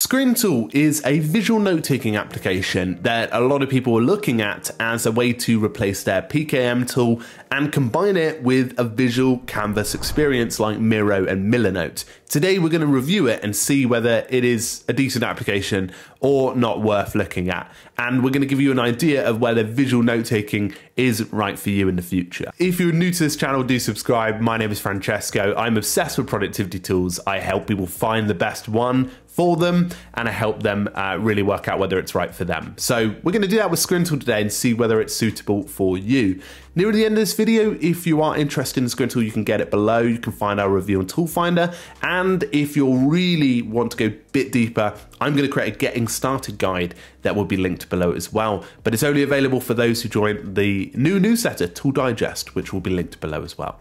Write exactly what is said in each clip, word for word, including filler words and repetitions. Scrintal is a visual note-taking application that a lot of people are looking at as a way to replace their P K M tool and combine it with a visual canvas experience like Miro and Milanote. Today we're going to review it and see whether it is a decent application or not worth looking at. And we're going to give you an idea of whether visual note-taking is right for you in the future. If you're new to this channel, do subscribe. My name is Francesco. I'm obsessed with productivity tools. I help people find the best one for them, and I help them uh, really work out whether it's right for them. So we're going to do that with Scrintal today and see whether it's suitable for you. Near the end of this video, if you are interested in Scrintal, you can get it below. You can find our review on Tool Finder. And if you really want to go a bit deeper, I'm going to create a getting started guide that will be linked below as well. But it's only available for those who join the new newsletter, Tool Digest, which will be linked below as well.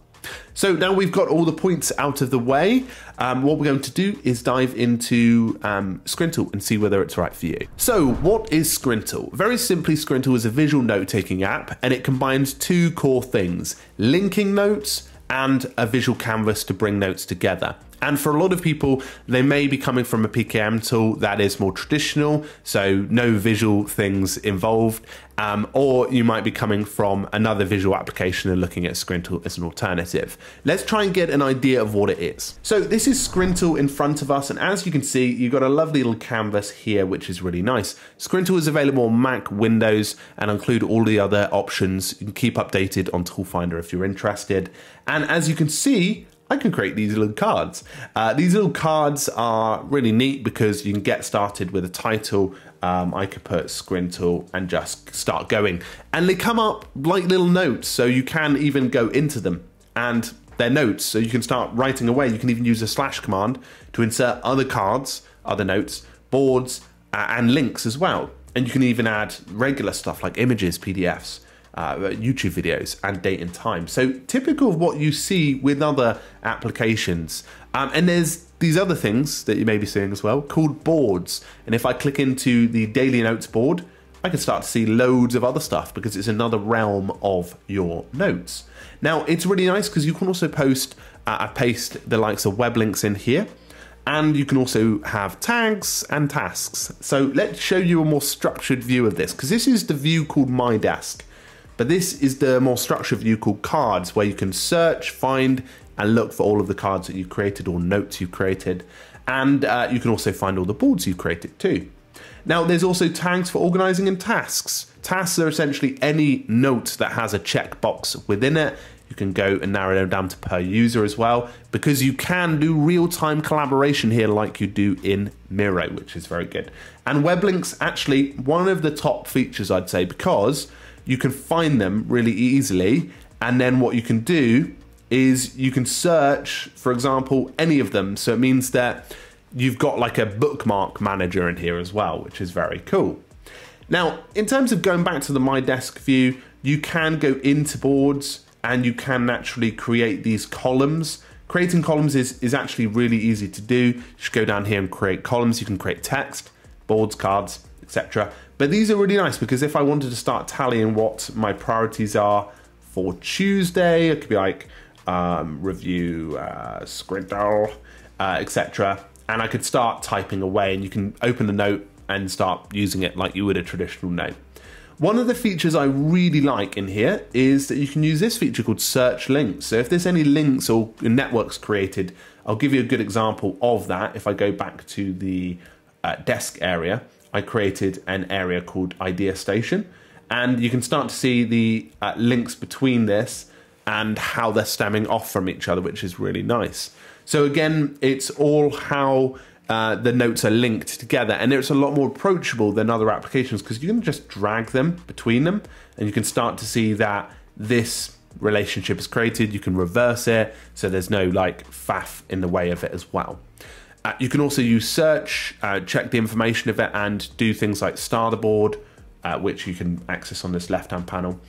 So now we've got all the points out of the way, um, what we're going to do is dive into um, Scrintal and see whether it's right for you. So what is Scrintal? Very simply, Scrintal is a visual note-taking app, and it combines two core things, linking notes and a visual canvas to bring notes together. And for a lot of people, they may be coming from a P K M tool that is more traditional, so no visual things involved, um, or you might be coming from another visual application and looking at Scrintal as an alternative. Let's try and get an idea of what it is. So this is Scrintal in front of us, and as you can see, you've got a lovely little canvas here, which is really nice. Scrintal is available on Mac, Windows, and include all the other options. You can keep updated on Tool Finder if you're interested. And as you can see, I can create these little cards. Uh, these little cards are really neat because you can get started with a title. Um, I could put Scrintal and just start going. And they come up like little notes, so you can even go into them. And they're notes, so you can start writing away. You can even use a slash command to insert other cards, other notes, boards, uh, and links as well. And you can even add regular stuff like images, P D Fs. Uh, YouTube videos and date and time. So typical of what you see with other applications. Um, and there's these other things that you may be seeing as well called boards. And if I click into the daily notes board, I can start to see loads of other stuff because it's another realm of your notes. Now it's really nice because you can also post, uh, I paste the likes of web links in here. And you can also have tags and tasks. So let's show you a more structured view of this, because this is the view called My Desk. But this is the more structured view called cards, where you can search, find, and look for all of the cards that you created or notes you created. And uh, you can also find all the boards you created too. Now there's also tags for organizing and tasks. Tasks are essentially any note that has a checkbox within it. You can go and narrow them down to per user as well, because you can do real-time collaboration here like you do in Miro, which is very good. And web links, actually one of the top features I'd say, because you can find them really easily. And then what you can do is you can search, for example, any of them. So it means that you've got like a bookmark manager in here as well, which is very cool. Now, in terms of going back to the My Desk view, you can go into boards and you can naturally create these columns. Creating columns is, is actually really easy to do. You should go down here and create columns. You can create text, boards, cards, et cetera. But these are really nice because if I wanted to start tallying what my priorities are for Tuesday, it could be like um, review, uh, Scrintal, uh, et cetera. And I could start typing away, and you can open the note and start using it like you would a traditional note. One of the features I really like in here is that you can use this feature called search links. So if there's any links or networks created, I'll give you a good example of that. If I go back to the uh, desk area, I created an area called Idea Station, and you can start to see the uh, links between this and how they're stemming off from each other, which is really nice. So again, it's all how uh, the notes are linked together, and it's a lot more approachable than other applications because you can just drag them between them, and you can start to see that this relationship is created. You can reverse it, so there's no like faff in the way of it as well. Uh, you can also use search, uh, check the information of it, and do things like star the board, uh, which you can access on this left-hand panel.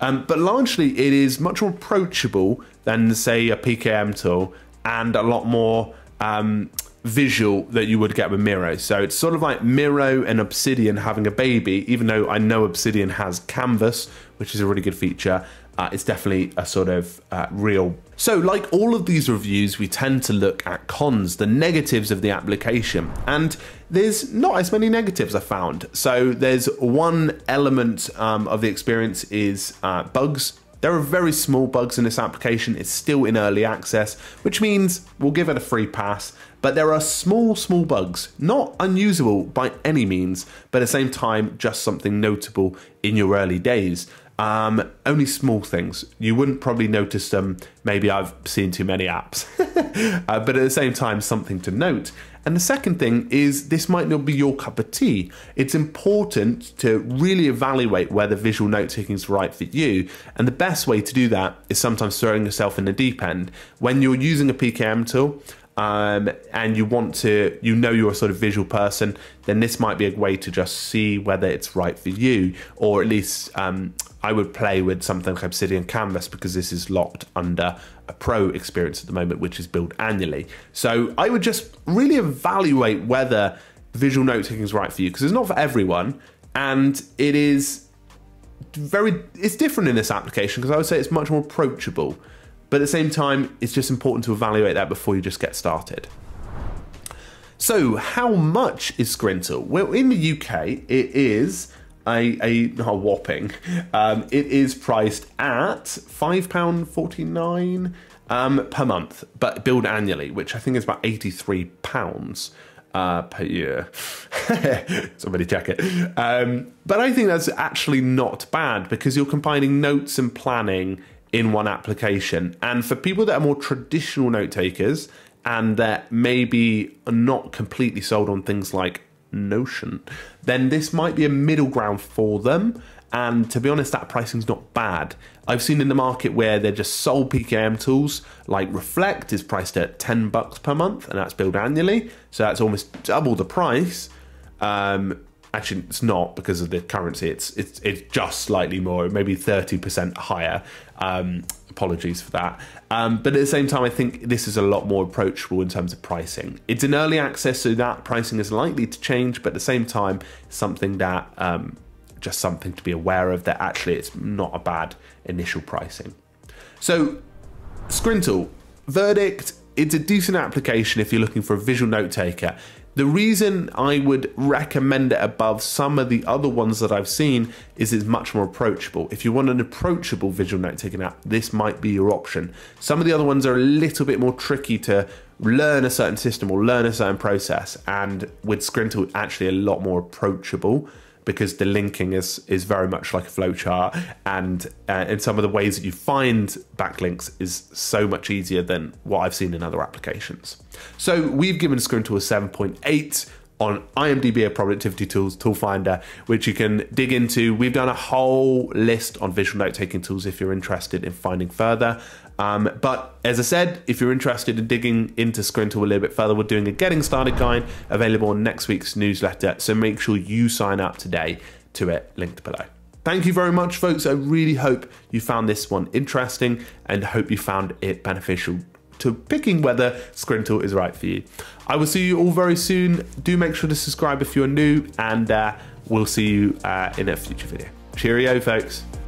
Um, but largely, it is much more approachable than, say, a P K M tool, and a lot more um, visual that you would get with Miro. So it's sort of like Miro and Obsidian having a baby, even though I know Obsidian has Canvas, which is a really good feature. Uh, it's definitely a sort of uh, real. So like all of these reviews, we tend to look at cons, the negatives of the application, and there's not as many negatives I found. So there's one element um, of the experience is uh, bugs. There are very small bugs in this application. It's still in early access, which means we'll give it a free pass. But there are small, small bugs, not unusable by any means, but at the same time, just something notable in your early days. Um, only small things. You wouldn't probably notice them. Maybe I've seen too many apps, uh, but at the same time, something to note. And the second thing is this might not be your cup of tea. It's important to really evaluate whether visual note taking is right for you. And the best way to do that is sometimes throwing yourself in the deep end. When you're using a P K M tool, Um, and you want to, you know you're a sort of visual person, then this might be a way to just see whether it's right for you, or at least um, I would play with something like Obsidian Canvas, because this is locked under a pro experience at the moment, which is billed annually. So I would just really evaluate whether visual note taking is right for you, because it's not for everyone, and it is very, it's different in this application, because I would say it's much more approachable. But at the same time, it's just important to evaluate that before you just get started. So how much is Scrintal? Well, in the U K, it is a, a, a whopping, um, it is priced at five pounds forty-nine um, per month, but billed annually, which I think is about eighty-three pounds. Uh, per year. Somebody check it. Um, but I think that's actually not bad, because you're combining notes and planning in one application. And for people that are more traditional note takers and that maybe are not completely sold on things like Notion, then this might be a middle ground for them. And to be honest, that pricing's not bad. I've seen in the market where they're just sole P K M tools, like Reflect is priced at ten bucks per month, and that's billed annually. So that's almost double the price. Um, Actually, it's not, because of the currency. It's it's it's just slightly more, maybe thirty percent higher. Um, apologies for that. Um, but at the same time, I think this is a lot more approachable in terms of pricing. It's in early access, so that pricing is likely to change. But at the same time, something that um, just something to be aware of, that actually it's not a bad initial pricing. So, Scrintal verdict: it's a decent application if you're looking for a visual note taker. The reason I would recommend it above some of the other ones that I've seen is it's much more approachable. If you want an approachable visual note-taking app, this might be your option. Some of the other ones are a little bit more tricky to learn a certain system or learn a certain process, and with Scrintal, it's actually a lot more approachable, because the linking is is very much like a flowchart, and uh, in some of the ways that you find backlinks is so much easier than what I've seen in other applications. So we've given Scrintal a seven point eight on I M D B, Productivity Tools, Tool Finder, which you can dig into. We've done a whole list on visual note-taking tools if you're interested in finding further. Um, but as I said, if you're interested in digging into Scrintal a little bit further, we're doing a Getting Started guide available on next week's newsletter. So make sure you sign up today to it, linked below. Thank you very much, folks. I really hope you found this one interesting, and hope you found it beneficial to picking whether Scrintal is right for you. I will see you all very soon. Do make sure to subscribe if you're new, and uh, we'll see you uh, in a future video. Cheerio, folks.